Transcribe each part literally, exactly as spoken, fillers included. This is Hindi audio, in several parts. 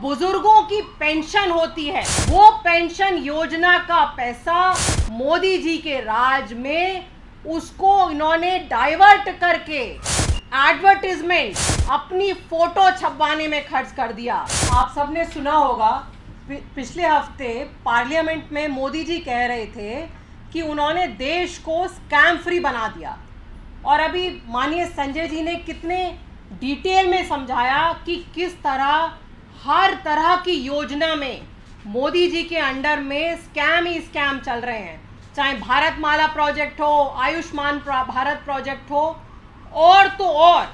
बुजुर्गों की पेंशन होती है, वो पेंशन योजना का पैसा मोदी जी के राज में उसको इन्होंने डाइवर्ट करके एडवर्टाइजमेंट अपनी फोटो छपवाने में खर्च कर दिया। आप सबने सुना होगा पिछले हफ्ते पार्लियामेंट में मोदी जी कह रहे थे कि उन्होंने देश को स्कैम फ्री बना दिया, और अभी माननीय संजय जी ने कितने डिटेल में समझाया कि किस तरह हर तरह की योजना में मोदी जी के अंडर में स्कैम ही स्कैम चल रहे हैं, चाहे भारत माला प्रोजेक्ट हो, आयुष्मान भारत प्रोजेक्ट हो, और तो और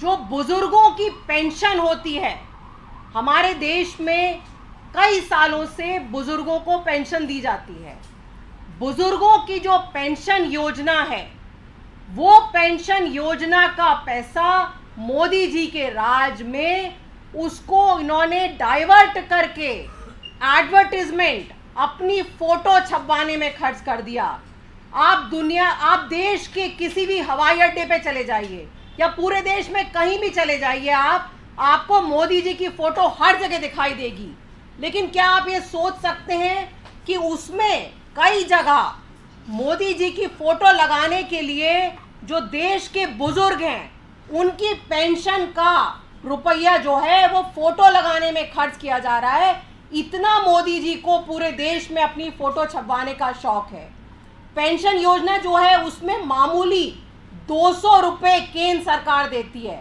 जो बुजुर्गों की पेंशन होती है। हमारे देश में कई सालों से बुजुर्गों को पेंशन दी जाती है। बुजुर्गों की जो पेंशन योजना है, वो पेंशन योजना का पैसा मोदी जी के राज में उसको इन्होंने डाइवर्ट करके एडवर्टाइजमेंट अपनी फोटो छपवाने में खर्च कर दिया। आप दुनिया आप देश के किसी भी हवाई अड्डे पे चले जाइए या पूरे देश में कहीं भी चले जाइए, आप आपको मोदी जी की फोटो हर जगह दिखाई देगी। लेकिन क्या आप ये सोच सकते हैं कि उसमें कई जगह मोदी जी की फोटो लगाने के लिए जो देश के बुजुर्ग हैं उनकी पेंशन का रुपया जो है वो फोटो लगाने में खर्च किया जा रहा है। इतना मोदी जी को पूरे देश में अपनी फोटो छपवाने का शौक है। पेंशन योजना जो है उसमें मामूली दो सौ रुपये केंद्र सरकार देती है।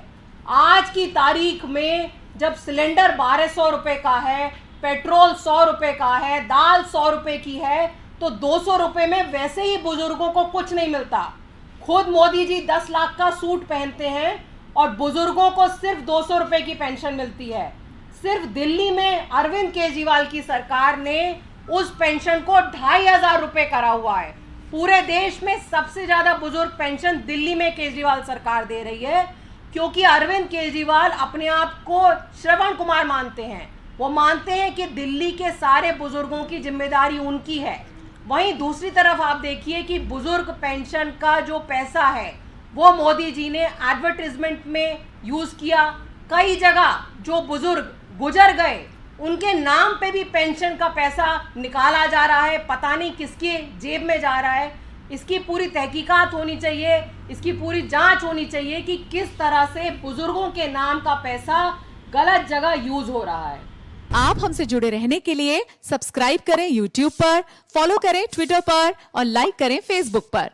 आज की तारीख में जब सिलेंडर बारह सौ रुपये का है, पेट्रोल सौ रुपये का है, दाल सौ रुपये की है, तो दो सौ रुपये में वैसे ही बुजुर्गों को कुछ नहीं मिलता। खुद मोदी जी दस लाख का सूट पहनते हैं और बुजुर्गों को सिर्फ दो सौ रुपये की पेंशन मिलती है। सिर्फ दिल्ली में अरविंद केजरीवाल की सरकार ने उस पेंशन को ढाई हजार रुपये करा हुआ है। पूरे देश में सबसे ज़्यादा बुजुर्ग पेंशन दिल्ली में केजरीवाल सरकार दे रही है, क्योंकि अरविंद केजरीवाल अपने आप को श्रवण कुमार मानते हैं। वो मानते हैं कि दिल्ली के सारे बुजुर्गों की जिम्मेदारी उनकी है। वहीं दूसरी तरफ आप देखिए कि बुजुर्ग पेंशन का जो पैसा है वो मोदी जी ने एडवर्टाइजमेंट में यूज़ किया। कई जगह जो बुजुर्ग गुजर गए उनके नाम पे भी पेंशन का पैसा निकाला जा रहा है, पता नहीं किसकी जेब में जा रहा है। इसकी पूरी तहकीकात होनी चाहिए, इसकी पूरी जांच होनी चाहिए कि किस तरह से बुजुर्गों के नाम का पैसा गलत जगह यूज़ हो रहा है। आप हमसे जुड़े रहने के लिए सब्सक्राइब करें यूट्यूब पर, फॉलो करें ट्विटर पर और लाइक करें फेसबुक पर।